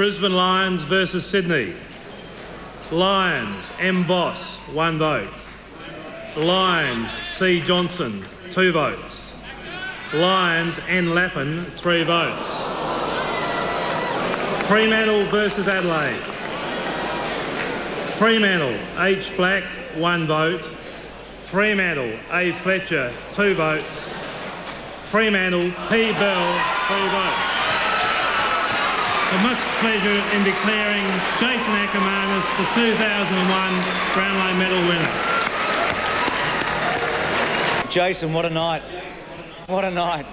Brisbane Lions versus Sydney. Lions, M. Voss, 1 vote. Lions, C. Johnson, 2 votes. Lions, N. Lappin, 3 votes. Fremantle versus Adelaide. Fremantle, H. Black, 1 vote. Fremantle, A. Fletcher, 2 votes. Fremantle, P. Bell, 3 votes. With much pleasure in declaring Jason Akermanis the 2001 Brownlow Medal winner. Jason, what a night. What a night.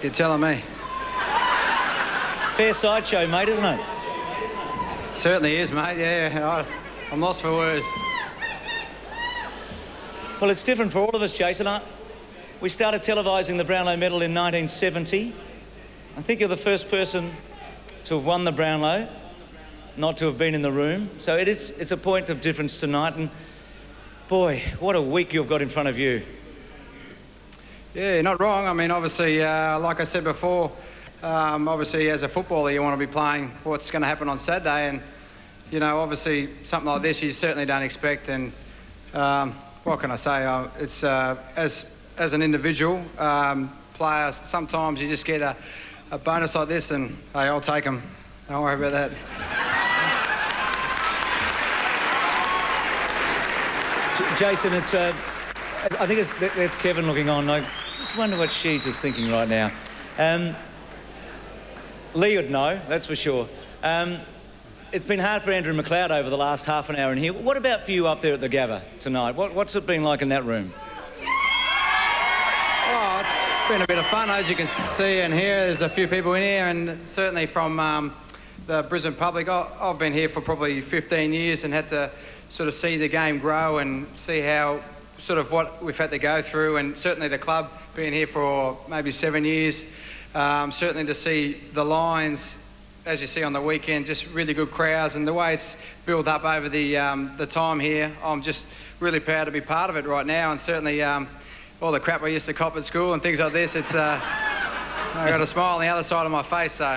You're telling me. Fair sideshow, mate, isn't it? Certainly is, mate, yeah. I'm lost for words. Well, it's different for all of us, Jason. We started televising the Brownlow Medal in 1970. I think you're the first person to have won the Brownlow, not to have been in the room. So it's a point of difference tonight, and boy, what a week you've got in front of you. Yeah, you're not wrong. I mean, obviously, like I said before, obviously as a footballer, you want to be playing what's going to happen on Saturday, and, you know, obviously something like this you certainly don't expect, and what can I say? It's as an individual player, sometimes you just get a bonus like this, and hey, I'll take them. Don't worry about that. Jason, it's I think there's Kevin looking on. I just wonder what she's just thinking right now. Lee would know, that's for sure. It's been hard for Andrew McLeod over the last half an hour in here. What about for you up there at the Gabba tonight? What's it been like in that room? Been a bit of fun, as you can see and hear. There's a few people in here, and certainly from the Brisbane public. I've been here for probably 15 years and had to sort of see the game grow and see how sort of what we've had to go through, and certainly the club being here for maybe 7 years. Certainly to see the Lions, as you see on the weekend, just really good crowds, and the way it's built up over the time here. I'm just really proud to be part of it right now, and certainly all the crap I used to cop at school and things like this, it's, I got a smile on the other side of my face, so.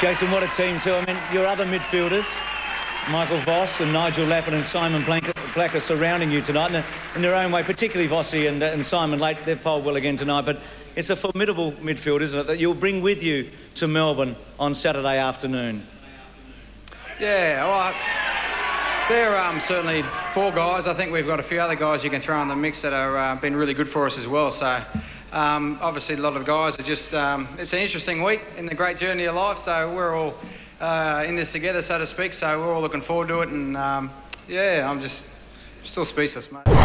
Jason, what a team too. I mean, your other midfielders, Michael Voss and Nigel Lappin and Simon Black, are surrounding you tonight in their own way, particularly Vossie and Simon Lake. They've polled well again tonight, but it's a formidable midfield, isn't it, that you'll bring with you to Melbourne on Saturday afternoon? Yeah, well, they're certainly 4 guys. I think we've got a few other guys you can throw in the mix that have been really good for us as well. So obviously a lot of guys are just, it's an interesting week in the great journey of life. So we're all in this together, so to speak. So we're all looking forward to it. And yeah, I'm just still speechless, mate.